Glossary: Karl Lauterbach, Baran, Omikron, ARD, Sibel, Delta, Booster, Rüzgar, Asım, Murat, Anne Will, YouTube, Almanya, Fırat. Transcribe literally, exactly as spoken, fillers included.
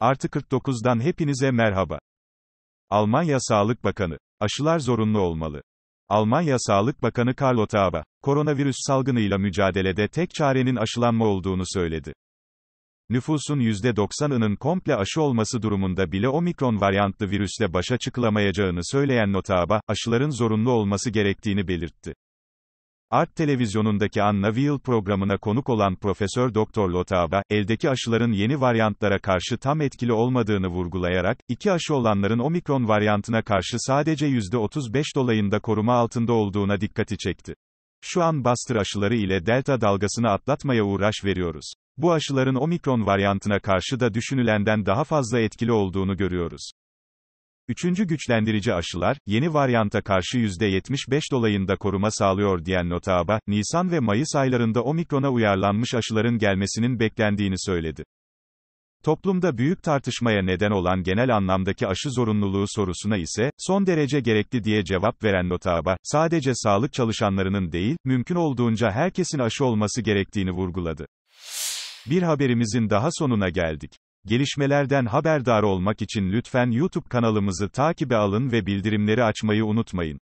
artı kırk dokuz'dan hepinize merhaba. Almanya Sağlık Bakanı. Aşılar zorunlu olmalı. Almanya Sağlık Bakanı Karl Lauterbach, koronavirüs salgınıyla mücadelede tek çarenin aşılanma olduğunu söyledi. Nüfusun yüzde doksanının komple aşı olması durumunda bile Omikron varyantlı virüsle başa çıkılamayacağını söyleyen Lauterbach, aşıların zorunlu olması gerektiğini belirtti. A R D televizyonundaki Anne Will programına konuk olan Profesör Doktor Lauterbach, eldeki aşıların yeni varyantlara karşı tam etkili olmadığını vurgulayarak, iki aşı olanların Omikron varyantına karşı sadece yüzde otuz beş dolayında koruma altında olduğuna dikkati çekti. Şu an Booster aşıları ile Delta dalgasını atlatmaya uğraş veriyoruz. Bu aşıların Omikron varyantına karşı da düşünülenden daha fazla etkili olduğunu görüyoruz. Üçüncü güçlendirici aşılar, yeni varyanta karşı yüzde yetmiş beş dolayında koruma sağlıyor diyen Lauterbach, Nisan ve Mayıs aylarında Omikron'a uyarlanmış aşıların gelmesinin beklendiğini söyledi. Toplumda büyük tartışmaya neden olan genel anlamdaki aşı zorunluluğu sorusuna ise, son derece gerekli diye cevap veren Lauterbach, sadece sağlık çalışanlarının değil, mümkün olduğunca herkesin aşı olması gerektiğini vurguladı. Bir haberimizin daha sonuna geldik. Gelişmelerden haberdar olmak için lütfen YouTube kanalımızı takibe alın ve bildirimleri açmayı unutmayın.